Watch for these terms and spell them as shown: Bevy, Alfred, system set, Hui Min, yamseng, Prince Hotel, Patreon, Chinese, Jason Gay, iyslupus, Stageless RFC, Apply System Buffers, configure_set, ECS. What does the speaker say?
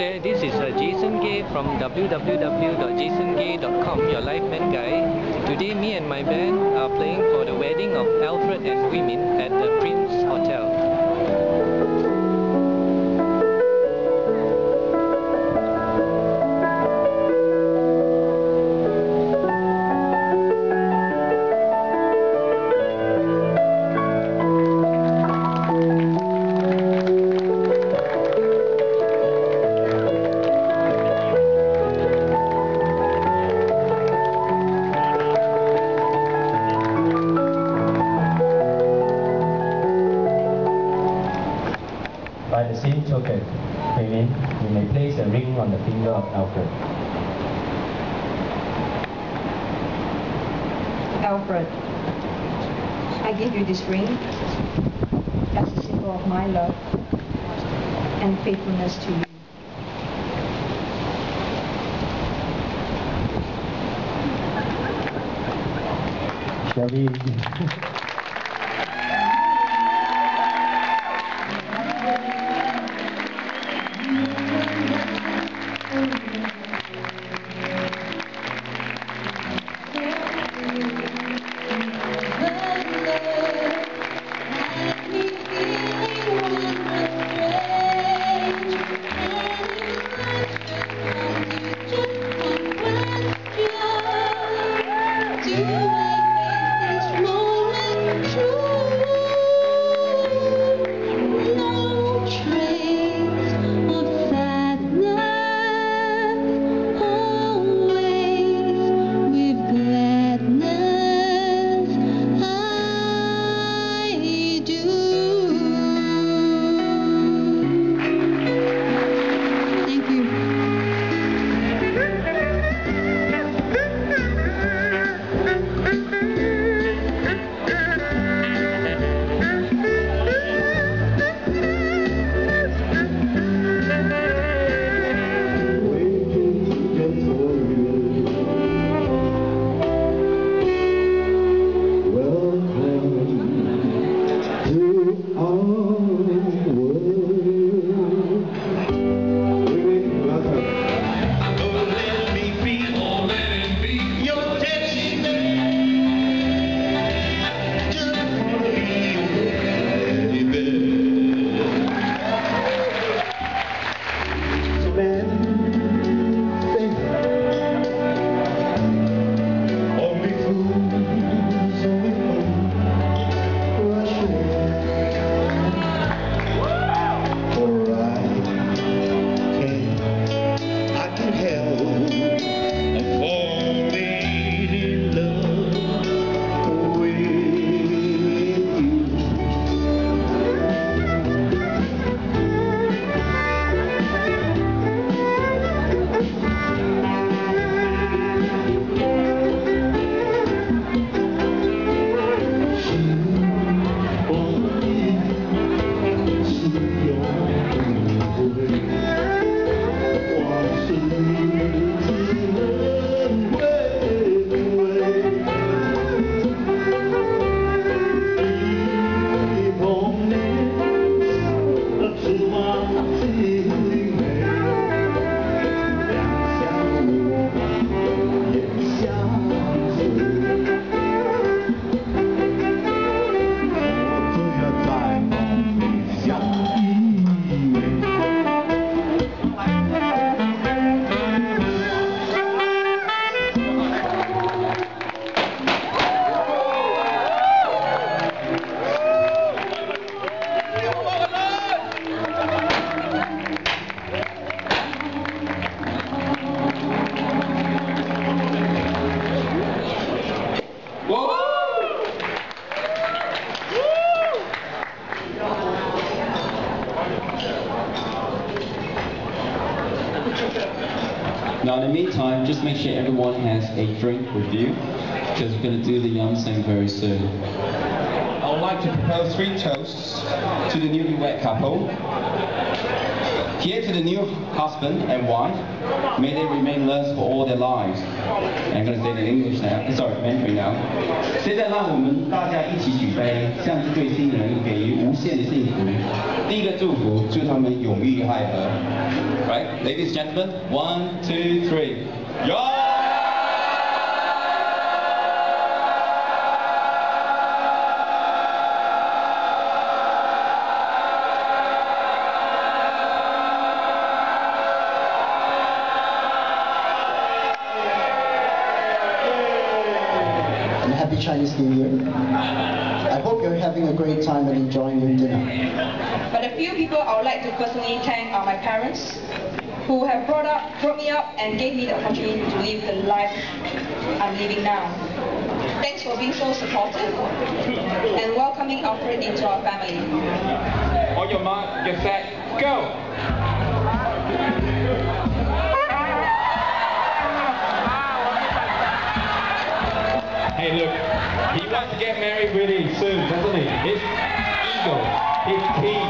there, this is Jason Gay from www.jasongay.com, your live band guy. Today me and my band are playing for the wedding of Alfred and Hui Min at the Prince Hotel. By the same token, Hui Min, you may place a ring on the finger of Alfred. Alfred, I give you this ring as a symbol of my love and faithfulness to you. Shall we? Now, in the meantime, just make sure everyone has a drink with you, because we're going to do the yamseng very soon. I would like to propose three toasts to the newlywed couple. Here to the new husband and wife, may they remain loved for all their lives. I'm going to say it in English now. Sorry, Mandarin now. 现在让我们大家一起举杯，向这对新人给予无限的幸福。第一个祝福，祝他们永浴爱河。right? Ladies and gentlemen, 1, 2, 3. Yo! Happy Chinese New Year. I hope you're having a great time and enjoying your dinner. But a few people I would like to personally thank are my parents, who have brought me up and gave me the opportunity to live the life I'm living now. Thanks for being so supportive and welcoming Alfred into our family. On your mark, get set, go! Hey look, he wants to get married really soon, doesn't he? His ego, his key.